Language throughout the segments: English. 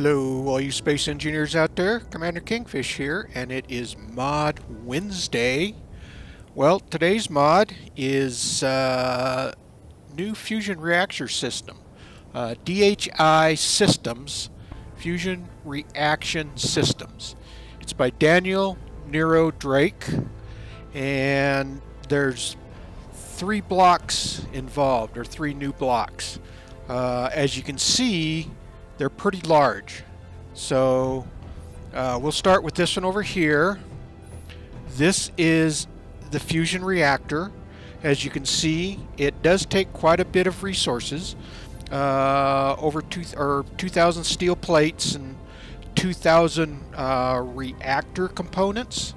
Hello, all you space engineers out there. Commander Kingfish here, and it is Mod Wednesday. Well, today's mod is new Fusion Reaction System. DHI Systems, Fusion Reaction Systems. It's by Daniel Nero Drake, and there's three blocks involved, or three new blocks. As you can see, they're pretty large. So we'll start with this one over here. This is the fusion reactor. As you can see, it does take quite a bit of resources. Over 2,000 steel plates and 2,000 reactor components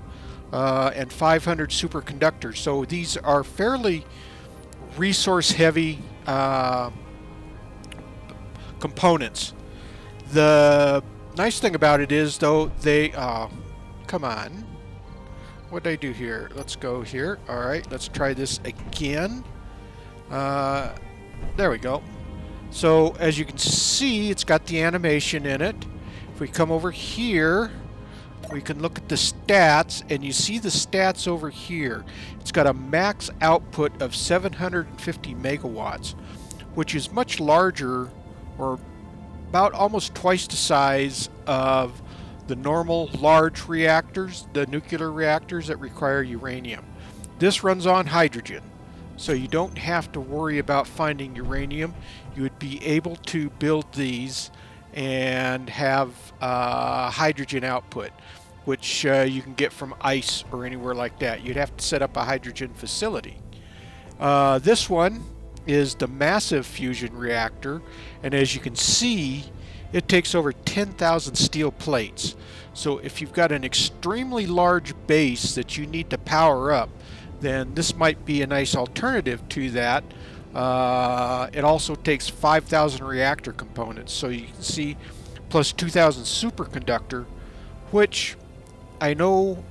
and 500 superconductors. So these are fairly resource-heavy components. The nice thing about it is, though, they, come on, what'd I do here? Let's go here. All right, let's try this again. There we go. So as you can see, it's got the animation in it. If we come over here, we can look at the stats, and you see the stats over here. It's got a max output of 750 megawatts, which is much larger, or about almost twice the size of the normal large reactors, the nuclear reactors that require uranium. This runs on hydrogen, so you don't have to worry about finding uranium. You would be able to build these and have hydrogen output, which you can get from ice or anywhere like that. You'd have to set up a hydrogen facility. This one is the massive fusion reactor, and as you can see, it takes over 10,000 steel plates. So if you've got an extremely large base that you need to power up, then this might be a nice alternative to that. It also takes 5,000 reactor components, so you can see, plus 2,000 superconductor, which I know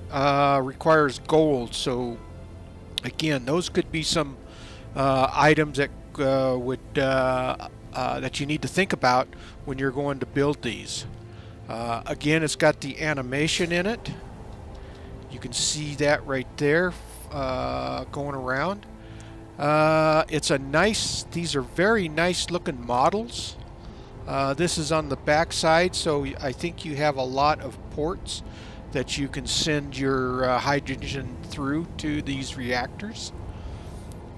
requires gold. So again, those could be some items that that you need to think about when you're going to build these. Again, it's got the animation in it. You can see that right there going around. It's a nice, these are very nice looking models. This is on the back side, so I think you have a lot of ports that you can send your hydrogen through to these reactors.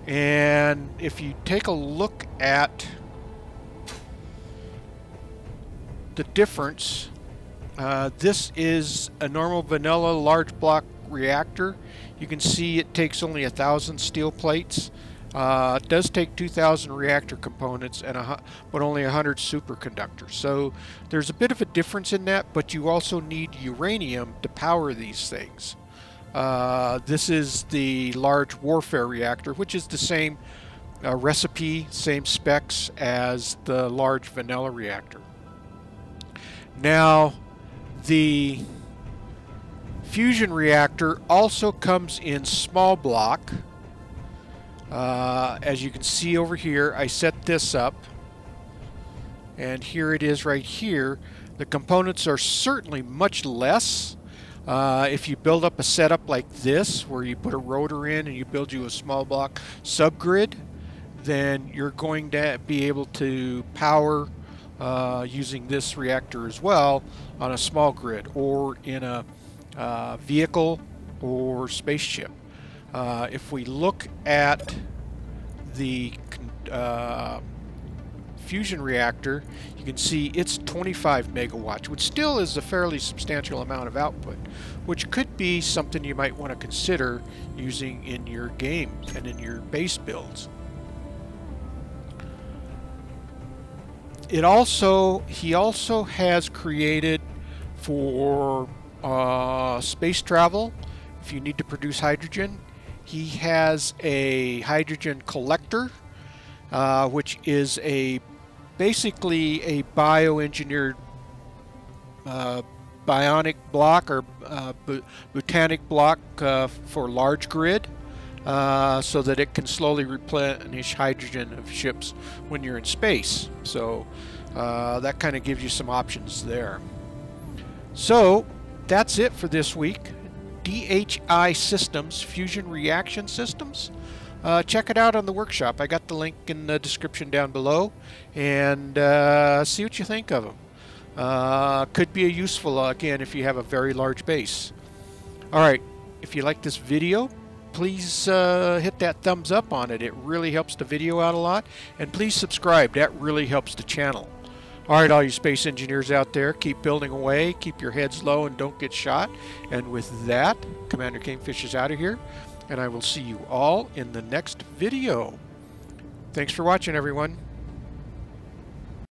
And if you take a look at the difference, this is a normal vanilla large block reactor. You can see it takes only 1,000 steel plates. It does take 2,000 reactor components, and but only 100 superconductors. So there's a bit of a difference in that, but you also need uranium to power these things. This is the large warfare reactor, which is the same recipe, same specs as the large vanilla reactor. Now, the fusion reactor also comes in small block. As you can see over here, I set this up, and here it is right here. The components are certainly much less. If you build up a setup like this, where you put a rotor in and you build you a small block subgrid, then you're going to be able to power using this reactor as well on a small grid or in a vehicle or spaceship. If we look at the fusion reactor, you can see it's 25 megawatts, which still is a fairly substantial amount of output, which could be something you might want to consider using in your game and in your base builds. It also, he also has created for space travel, if you need to produce hydrogen, he has a hydrogen collector, which is a basically a bioengineered bionic block or botanic block for large grid, so that it can slowly replenish hydrogen of ships when you're in space. So that kind of gives you some options there. So that's it for this week. DHI Systems, Fusion Reaction Systems. Check it out on the workshop. I got the link in the description down below, and see what you think of them. Could be a useful, again, if you have a very large base. Alright, if you like this video, please hit that thumbs up on it. It really helps the video out a lot. And please subscribe. That really helps the channel. Alright, all you space engineers out there, keep building away, keep your heads low, and don't get shot. And with that, Commander Kingfish is out of here, and I will see you all in the next video. Thanks for watching, everyone.